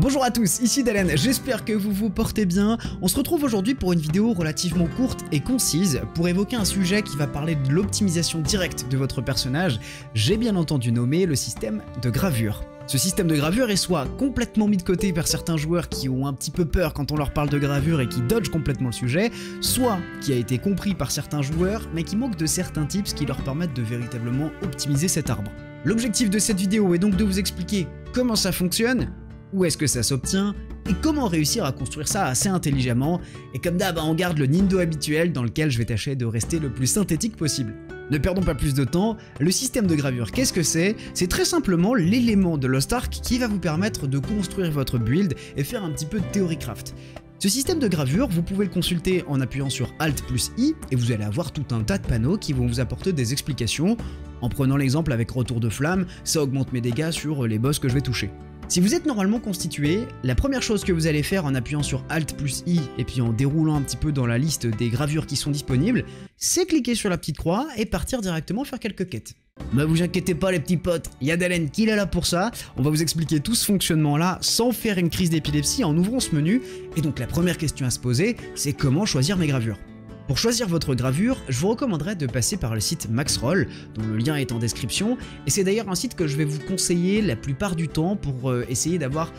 Bonjour à tous, ici Dhalen, j'espère que vous vous portez bien. On se retrouve aujourd'hui pour une vidéo relativement courte et concise pour évoquer un sujet qui va parler de l'optimisation directe de votre personnage. J'ai bien entendu nommé le système de gravure. Ce système de gravure est soit complètement mis de côté par certains joueurs qui ont un petit peu peur quand on leur parle de gravure et qui dodgent complètement le sujet, soit qui a été compris par certains joueurs mais qui manquent de certains tips qui leur permettent de véritablement optimiser cet arbre. L'objectif de cette vidéo est donc de vous expliquer comment ça fonctionne, où est-ce que ça s'obtient et comment réussir à construire ça assez intelligemment. Et comme d'hab, on garde le Nindo habituel dans lequel je vais tâcher de rester le plus synthétique possible. Ne perdons pas plus de temps, le système de gravure, qu'est-ce que c'est? C'est très simplement l'élément de Lost Ark qui va vous permettre de construire votre build et faire un petit peu de theorycraft. Ce système de gravure, vous pouvez le consulter en appuyant sur Alt+I et vous allez avoir tout un tas de panneaux qui vont vous apporter des explications. En prenant l'exemple avec Retour de Flamme, ça augmente mes dégâts sur les boss que je vais toucher. Si vous êtes normalement constitué, la première chose que vous allez faire en appuyant sur Alt+I et puis en déroulant un petit peu dans la liste des gravures qui sont disponibles, c'est cliquer sur la petite croix et partir directement faire quelques quêtes. Mais vous inquiétez pas les petits potes, il y a Dhalen qui est là pour ça, on va vous expliquer tout ce fonctionnement là sans faire une crise d'épilepsie en ouvrant ce menu. Et donc la première question à se poser, c'est comment choisir mes gravures? Pour choisir votre gravure, je vous recommanderais de passer par le site Maxroll, dont le lien est en description, et c'est d'ailleurs un site que je vais vous conseiller la plupart du temps pour essayer d'avoir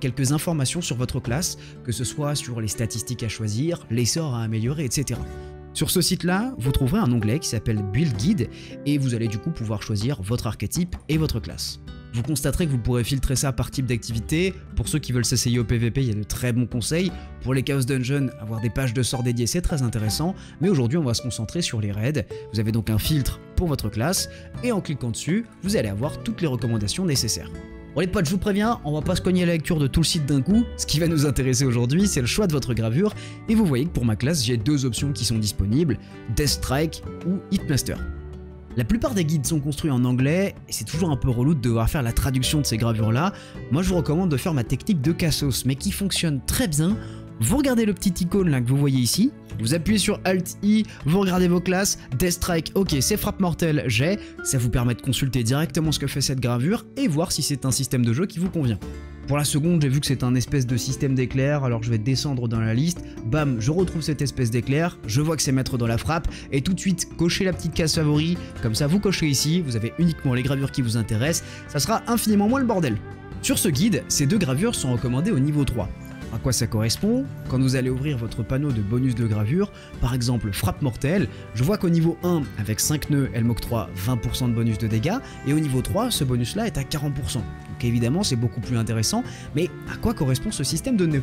quelques informations sur votre classe, que ce soit sur les statistiques à choisir, les sorts à améliorer, etc. Sur ce site-là, vous trouverez un onglet qui s'appelle Build Guide, et vous allez du coup pouvoir choisir votre archétype et votre classe. Vous constaterez que vous pourrez filtrer ça par type d'activité. Pour ceux qui veulent s'essayer au PVP, il y a de très bons conseils. Pour les Chaos Dungeon, avoir des pages de sorts dédiées, c'est très intéressant. Mais aujourd'hui, on va se concentrer sur les raids. Vous avez donc un filtre pour votre classe. Et en cliquant dessus, vous allez avoir toutes les recommandations nécessaires. Bon les potes, je vous préviens, on va pas se cogner la lecture de tout le site d'un coup. Ce qui va nous intéresser aujourd'hui, c'est le choix de votre gravure. Et vous voyez que pour ma classe, j'ai deux options qui sont disponibles. Death Strike ou Hitmaster. La plupart des guides sont construits en anglais et c'est toujours un peu relou de devoir faire la traduction de ces gravures-là. Moi, je vous recommande de faire ma technique de Cassos, mais qui fonctionne très bien. Vous regardez le petit icône là que vous voyez ici, vous appuyez sur Alt-I, vous regardez vos classes, Death Strike, ok, c'est Frappe Mortelle, j'ai. Ça vous permet de consulter directement ce que fait cette gravure et voir si c'est un système de jeu qui vous convient. Pour la seconde, j'ai vu que c'est un espèce de système d'éclair, alors je vais descendre dans la liste, bam, je retrouve cette espèce d'éclair, je vois que c'est Maître de la Frappe, et tout de suite, cochez la petite case favori, comme ça vous cochez ici, vous avez uniquement les gravures qui vous intéressent, ça sera infiniment moins le bordel. Sur ce guide, ces deux gravures sont recommandées au niveau 3. À quoi ça correspond? Quand vous allez ouvrir votre panneau de bonus de gravure, par exemple Frappe Mortelle, je vois qu'au niveau 1, avec 5 nœuds, elle m'octroie 20% de bonus de dégâts, et au niveau 3, ce bonus-là est à 40%. Donc évidemment, c'est beaucoup plus intéressant, mais à quoi correspond ce système de nœuds?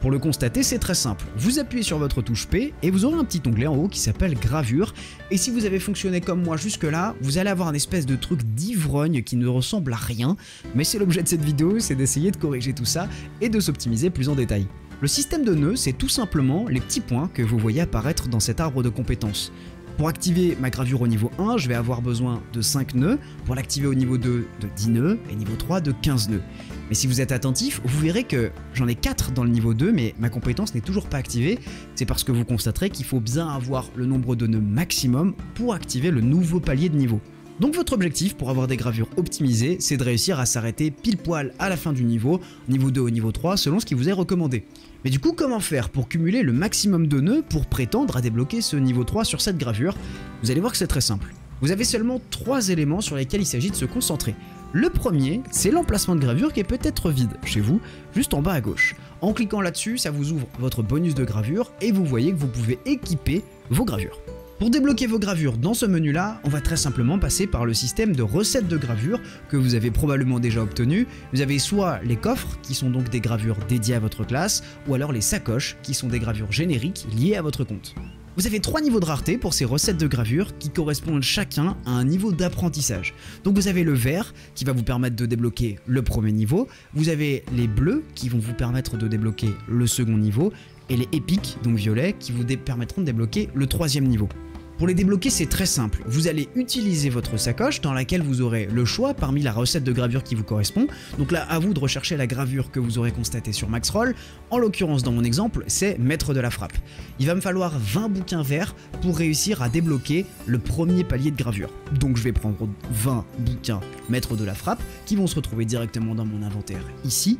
Pour le constater, c'est très simple. Vous appuyez sur votre touche P, et vous aurez un petit onglet en haut qui s'appelle Gravure, et si vous avez fonctionné comme moi jusque-là, vous allez avoir un espèce de truc d'ivrogne qui ne ressemble à rien, mais c'est l'objet de cette vidéo, c'est d'essayer de corriger tout ça, et de s'optimiser plus en détail. Le système de nœuds, c'est tout simplement les petits points que vous voyez apparaître dans cet arbre de compétences. Pour activer ma gravure au niveau 1, je vais avoir besoin de 5 nœuds, pour l'activer au niveau 2, de 10 nœuds, et niveau 3, de 15 nœuds. Mais si vous êtes attentif, vous verrez que j'en ai 4 dans le niveau 2, mais ma compétence n'est toujours pas activée. C'est parce que vous constaterez qu'il faut bien avoir le nombre de nœuds maximum pour activer le nouveau palier de niveau. Donc votre objectif pour avoir des gravures optimisées, c'est de réussir à s'arrêter pile poil à la fin du niveau, niveau 2 au niveau 3, selon ce qui vous est recommandé. Mais du coup, comment faire pour cumuler le maximum de nœuds pour prétendre à débloquer ce niveau 3 sur cette gravure? Vous allez voir que c'est très simple. Vous avez seulement 3 éléments sur lesquels il s'agit de se concentrer. Le premier, c'est l'emplacement de gravure qui est peut-être vide chez vous, juste en bas à gauche. En cliquant là-dessus, ça vous ouvre votre bonus de gravure et vous voyez que vous pouvez équiper vos gravures. Pour débloquer vos gravures dans ce menu-là, on va très simplement passer par le système de recettes de gravures que vous avez probablement déjà obtenu. Vous avez soit les coffres, qui sont donc des gravures dédiées à votre classe, ou alors les sacoches, qui sont des gravures génériques liées à votre compte. Vous avez 3 niveaux de rareté pour ces recettes de gravure qui correspondent chacun à un niveau d'apprentissage. Donc vous avez le vert qui va vous permettre de débloquer le premier niveau, vous avez les bleus qui vont vous permettre de débloquer le second niveau, et les épiques, donc violets, qui vous permettront de débloquer le troisième niveau. Pour les débloquer, c'est très simple, vous allez utiliser votre sacoche dans laquelle vous aurez le choix parmi la recette de gravure qui vous correspond. Donc là, à vous de rechercher la gravure que vous aurez constatée sur Maxroll. En l'occurrence, dans mon exemple, c'est Maître de la Frappe. Il va me falloir 20 bouquins verts pour réussir à débloquer le premier palier de gravure. Donc je vais prendre 20 bouquins Maître de la Frappe qui vont se retrouver directement dans mon inventaire ici.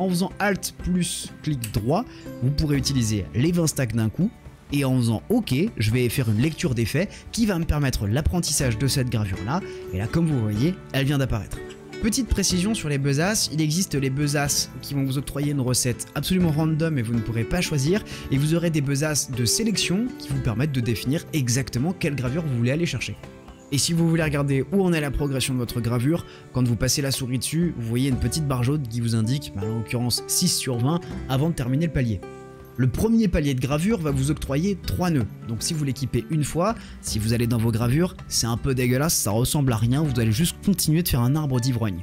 en faisant Alt plus clic droit, vous pourrez utiliser les 20 stacks d'un coup. Et en faisant OK, je vais faire une lecture d'effet qui va me permettre l'apprentissage de cette gravure-là. Et là, comme vous voyez, elle vient d'apparaître. Petite précision sur les besaces, il existe les besaces qui vont vous octroyer une recette absolument random et vous ne pourrez pas choisir, et vous aurez des besaces de sélection qui vous permettent de définir exactement quelle gravure vous voulez aller chercher. Et si vous voulez regarder où en est la progression de votre gravure, quand vous passez la souris dessus, vous voyez une petite barre jaune qui vous indique, en l'occurrence 6 sur 20, avant de terminer le palier. Le premier palier de gravure va vous octroyer 3 nœuds, donc si vous l'équipez une fois, si vous allez dans vos gravures, c'est un peu dégueulasse, ça ressemble à rien, vous allez juste continuer de faire un arbre d'ivrogne.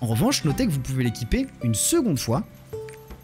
En revanche, notez que vous pouvez l'équiper une seconde fois,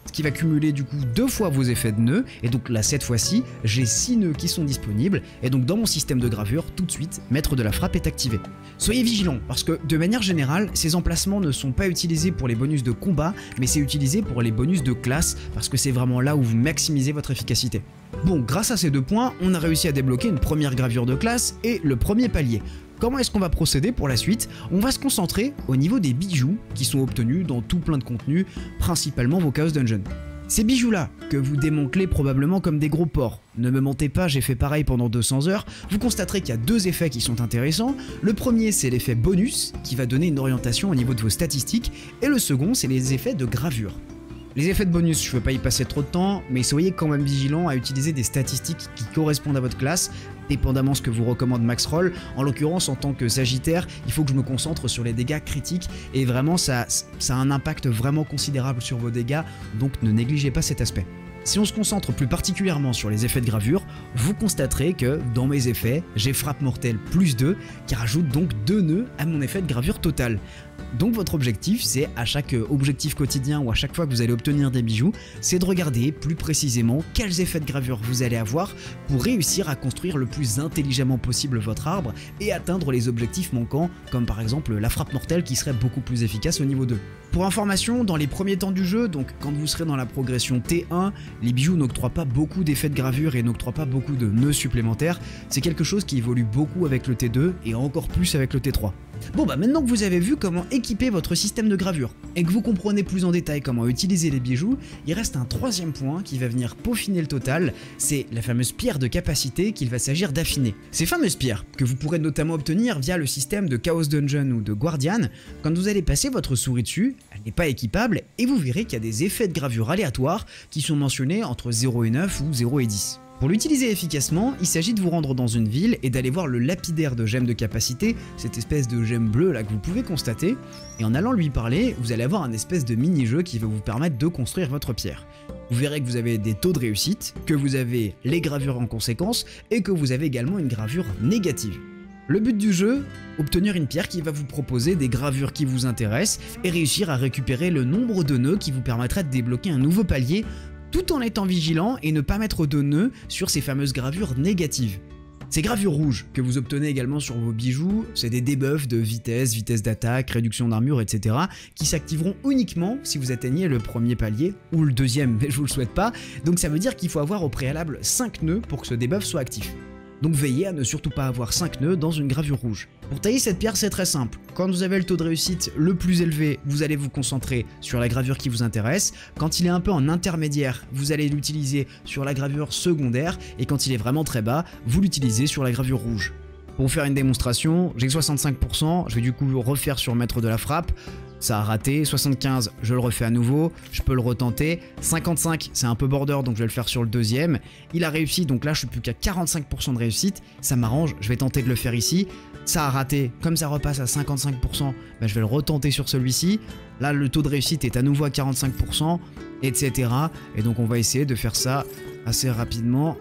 ce qui va cumuler du coup 2 fois vos effets de nœuds, et donc là cette fois-ci, j'ai 6 nœuds qui sont disponibles, et donc dans mon système de gravure, tout de suite, Maître de la Frappe est activé. Soyez vigilants, parce que de manière générale, ces emplacements ne sont pas utilisés pour les bonus de combat, mais c'est utilisé pour les bonus de classe, parce que c'est vraiment là où vous maximisez votre efficacité. Bon, grâce à ces 2 points, on a réussi à débloquer une première gravure de classe et le premier palier. Comment est-ce qu'on va procéder pour la suite? On va se concentrer au niveau des bijoux qui sont obtenus dans tout plein de contenus, principalement vos Chaos Dungeon. Ces bijoux-là, que vous démantelez probablement comme des gros porcs. Ne me mentez pas, j'ai fait pareil pendant 200 heures. Vous constaterez qu'il y a 2 effets qui sont intéressants. Le premier, c'est l'effet bonus, qui va donner une orientation au niveau de vos statistiques. Et le second, c'est les effets de gravure. Les effets de bonus, je ne veux pas y passer trop de temps, mais soyez quand même vigilants à utiliser des statistiques qui correspondent à votre classe, dépendamment ce que vous recommande Maxroll. En l'occurrence, en tant que Sagittaire, il faut que je me concentre sur les dégâts critiques, et vraiment, ça a un impact vraiment considérable sur vos dégâts, donc ne négligez pas cet aspect. Si on se concentre plus particulièrement sur les effets de gravure, vous constaterez que, dans mes effets, j'ai Frappe Mortelle plus 2, qui rajoute donc 2 nœuds à mon effet de gravure total. Donc votre objectif, c'est à chaque objectif quotidien ou à chaque fois que vous allez obtenir des bijoux, c'est de regarder plus précisément quels effets de gravure vous allez avoir pour réussir à construire le plus intelligemment possible votre arbre et atteindre les objectifs manquants, comme par exemple la frappe mortelle qui serait beaucoup plus efficace au niveau 2. Pour information, dans les premiers temps du jeu, donc quand vous serez dans la progression T1, les bijoux n'octroient pas beaucoup d'effets de gravure et n'octroient pas beaucoup de nœuds supplémentaires, c'est quelque chose qui évolue beaucoup avec le T2 et encore plus avec le T3. Bon bah maintenant que vous avez vu comment équiper votre système de gravure et que vous comprenez plus en détail comment utiliser les bijoux, il reste un 3e point qui va venir peaufiner le total, c'est la fameuse pierre de capacité qu'il va s'agir d'affiner. Ces fameuses pierres, que vous pourrez notamment obtenir via le système de Chaos Dungeon ou de Guardian, quand vous allez passer votre souris dessus, elle n'est pas équipable et vous verrez qu'il y a des effets de gravure aléatoires qui sont mentionnés entre 0 et 9 ou 0 et 10. Pour l'utiliser efficacement, il s'agit de vous rendre dans une ville et d'aller voir le lapidaire de gemme de capacité, cette espèce de gemme bleue là que vous pouvez constater, et en allant lui parler, vous allez avoir un espèce de mini-jeu qui va vous permettre de construire votre pierre. Vous verrez que vous avez des taux de réussite, que vous avez les gravures en conséquence, et que vous avez également une gravure négative. Le but du jeu, obtenir une pierre qui va vous proposer des gravures qui vous intéressent, et réussir à récupérer le nombre de nœuds qui vous permettra de débloquer un nouveau palier, tout en étant vigilant et ne pas mettre de nœuds sur ces fameuses gravures négatives. Ces gravures rouges que vous obtenez également sur vos bijoux, c'est des debuffs de vitesse, vitesse d'attaque, réduction d'armure, etc. qui s'activeront uniquement si vous atteignez le premier palier, ou le 2e, mais je vous le souhaite pas, donc ça veut dire qu'il faut avoir au préalable 5 nœuds pour que ce debuff soit actif. Donc veillez à ne surtout pas avoir 5 nœuds dans une gravure rouge. Pour tailler cette pierre, c'est très simple. Quand vous avez le taux de réussite le plus élevé, vous allez vous concentrer sur la gravure qui vous intéresse. Quand il est un peu en intermédiaire, vous allez l'utiliser sur la gravure secondaire. Et quand il est vraiment très bas, vous l'utilisez sur la gravure rouge. Pour vous faire une démonstration, j'ai 65%, je vais du coup refaire sur Maître de la Frappe. Ça a raté, 75, je le refais à nouveau, je peux le retenter, 55, c'est un peu border, donc je vais le faire sur le 2e. Il a réussi, donc là je suis plus qu'à 45% de réussite, ça m'arrange, je vais tenter de le faire ici. Ça a raté, comme ça repasse à 55%, ben je vais le retenter sur celui-ci. Là le taux de réussite est à nouveau à 45%, etc. Et donc on va essayer de faire ça assez rapidement.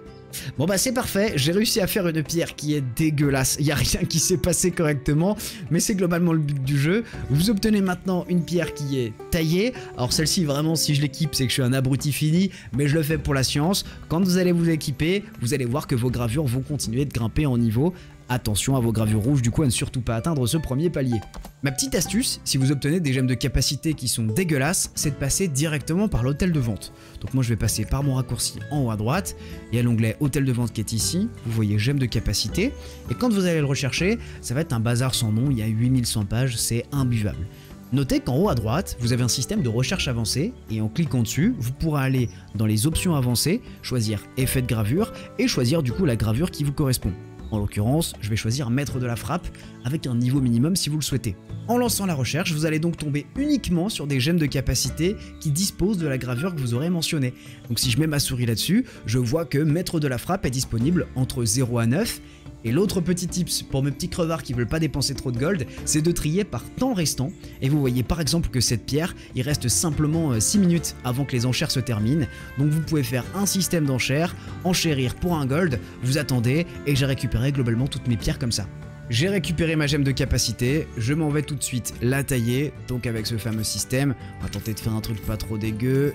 Bon bah c'est parfait, j'ai réussi à faire une pierre qui est dégueulasse, il n'y a rien qui s'est passé correctement, mais c'est globalement le but du jeu. Vous obtenez maintenant une pierre qui est taillée, alors celle-ci vraiment si je l'équipe c'est que je suis un abruti fini, mais je le fais pour la science. Quand vous allez vous équiper, vous allez voir que vos gravures vont continuer de grimper en niveau. Attention à vos gravures rouges du coup à ne surtout pas atteindre ce premier palier. Ma petite astuce, si vous obtenez des gemmes de capacité qui sont dégueulasses, c'est de passer directement par l'hôtel de vente. Donc moi je vais passer par mon raccourci en haut à droite, il y a l'onglet hôtel de vente qui est ici, vous voyez gemmes de capacité, et quand vous allez le rechercher, ça va être un bazar sans nom, il y a 8100 pages, c'est imbuvable. Notez qu'en haut à droite, vous avez un système de recherche avancée et en cliquant dessus, vous pourrez aller dans les options avancées, choisir effet de gravure et choisir du coup la gravure qui vous correspond. En l'occurrence, je vais choisir Maître de la Frappe avec un niveau minimum si vous le souhaitez. En lançant la recherche, vous allez donc tomber uniquement sur des gemmes de capacité qui disposent de la gravure que vous aurez mentionnée. Donc si je mets ma souris là-dessus, je vois que Maître de la Frappe est disponible entre 0 à 9. Et l'autre petit tips pour mes petits crevards qui veulent pas dépenser trop de gold, c'est de trier par temps restant. Et vous voyez par exemple que cette pierre, il reste simplement 6 minutes avant que les enchères se terminent. Donc vous pouvez faire un système d'enchères, enchérir pour un gold, vous attendez et j'ai récupéré globalement toutes mes pierres comme ça. J'ai récupéré ma gemme de capacité, je m'en vais tout de suite la tailler. Donc avec ce fameux système, on va tenter de faire un truc pas trop dégueu.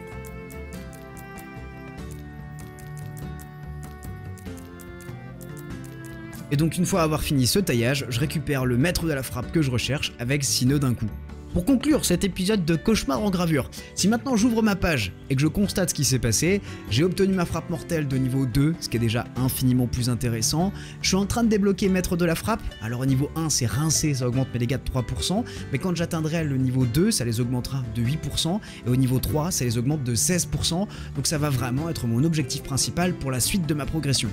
Et donc une fois avoir fini ce taillage, je récupère le Maître de la Frappe que je recherche avec 6 nœuds d'un coup. Pour conclure cet épisode de cauchemar en gravure, si maintenant j'ouvre ma page et que je constate ce qui s'est passé, j'ai obtenu ma frappe mortelle de niveau 2, ce qui est déjà infiniment plus intéressant. Je suis en train de débloquer Maître de la Frappe, alors au niveau 1 c'est rincé, ça augmente mes dégâts de 3%, mais quand j'atteindrai le niveau 2, ça les augmentera de 8%, et au niveau 3, ça les augmente de 16%, donc ça va vraiment être mon objectif principal pour la suite de ma progression.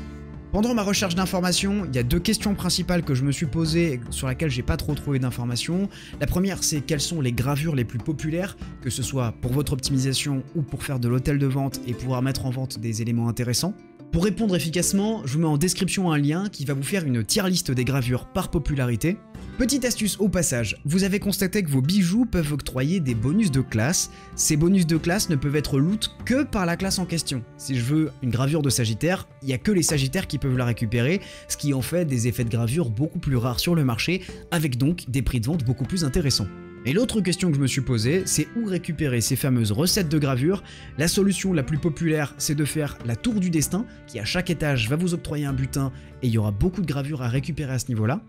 Pendant ma recherche d'informations, il y a deux questions principales que je me suis posées et sur lesquelles j'ai pas trop trouvé d'informations. La première, c'est quelles sont les gravures les plus populaires, que ce soit pour votre optimisation ou pour faire de l'hôtel de vente et pouvoir mettre en vente des éléments intéressants. Pour répondre efficacement, je vous mets en description un lien qui va vous faire une tier liste des gravures par popularité. Petite astuce au passage, vous avez constaté que vos bijoux peuvent octroyer des bonus de classe. Ces bonus de classe ne peuvent être loot que par la classe en question. Si je veux une gravure de Sagittaire, il n'y a que les Sagittaires qui peuvent la récupérer, ce qui en fait des effets de gravure beaucoup plus rares sur le marché, avec donc des prix de vente beaucoup plus intéressants. Et l'autre question que je me suis posée, c'est où récupérer ces fameuses recettes de gravure. La solution la plus populaire, c'est de faire la Tour du Destin, qui à chaque étage va vous octroyer un butin et il y aura beaucoup de gravures à récupérer à ce niveau-là.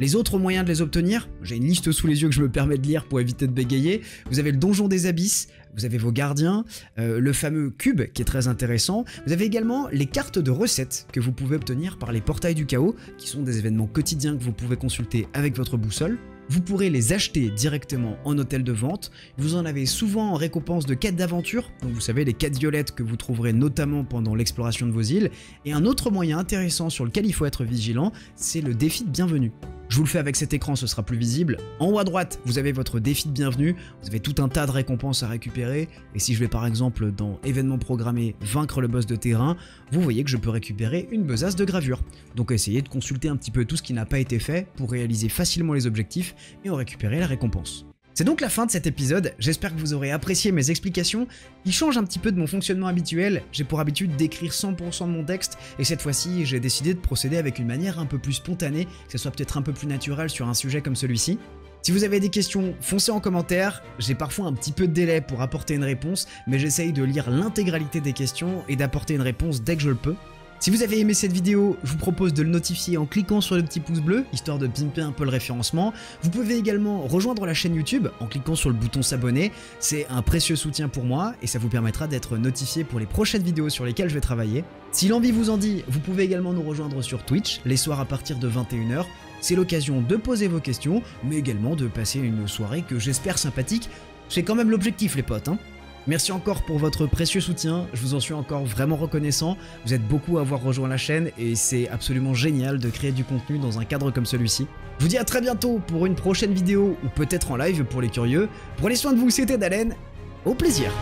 Les autres moyens de les obtenir, j'ai une liste sous les yeux que je me permets de lire pour éviter de bégayer. Vous avez le Donjon des Abysses, vous avez vos Gardiens, le fameux Cube qui est très intéressant. Vous avez également les cartes de recettes que vous pouvez obtenir par les Portails du Chaos, qui sont des événements quotidiens que vous pouvez consulter avec votre boussole. Vous pourrez les acheter directement en hôtel de vente. Vous en avez souvent en récompense de quêtes d'aventure, donc vous savez les quêtes violettes que vous trouverez notamment pendant l'exploration de vos îles. Et un autre moyen intéressant sur lequel il faut être vigilant, c'est le défi de bienvenue. Je vous le fais avec cet écran, ce sera plus visible. En haut à droite, vous avez votre défi de bienvenue, vous avez tout un tas de récompenses à récupérer. Et si je vais par exemple dans événements programmés, vaincre le boss de terrain, vous voyez que je peux récupérer une besace de gravure. Donc essayez de consulter un petit peu tout ce qui n'a pas été fait pour réaliser facilement les objectifs et en récupérer la récompense. C'est donc la fin de cet épisode, j'espère que vous aurez apprécié mes explications. Il change un petit peu de mon fonctionnement habituel, j'ai pour habitude d'écrire 100% de mon texte et cette fois-ci j'ai décidé de procéder avec une manière un peu plus spontanée, que ce soit peut-être un peu plus naturel sur un sujet comme celui-ci. Si vous avez des questions, foncez en commentaire, j'ai parfois un petit peu de délai pour apporter une réponse, mais j'essaye de lire l'intégralité des questions et d'apporter une réponse dès que je le peux. Si vous avez aimé cette vidéo, je vous propose de le notifier en cliquant sur le petit pouce bleu, histoire de pimper un peu le référencement. Vous pouvez également rejoindre la chaîne YouTube en cliquant sur le bouton s'abonner, c'est un précieux soutien pour moi et ça vous permettra d'être notifié pour les prochaines vidéos sur lesquelles je vais travailler. Si l'envie vous en dit, vous pouvez également nous rejoindre sur Twitch, les soirs à partir de 21 h. C'est l'occasion de poser vos questions, mais également de passer une soirée que j'espère sympathique. C'est quand même l'objectif les potes, hein. Merci encore pour votre précieux soutien, je vous en suis encore vraiment reconnaissant, vous êtes beaucoup à avoir rejoint la chaîne et c'est absolument génial de créer du contenu dans un cadre comme celui-ci. Je vous dis à très bientôt pour une prochaine vidéo ou peut-être en live pour les curieux. Prenez soin de vous, c'était Dhalen, au plaisir!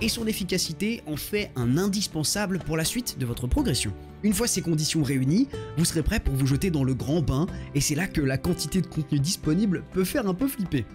Et son efficacité en fait un indispensable pour la suite de votre progression. Une fois ces conditions réunies, vous serez prêt pour vous jeter dans le grand bain et c'est là que la quantité de contenu disponible peut faire un peu flipper.